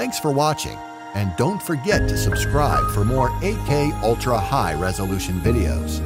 Thanks for watching, and don't forget to subscribe for more 8K ultra high resolution videos.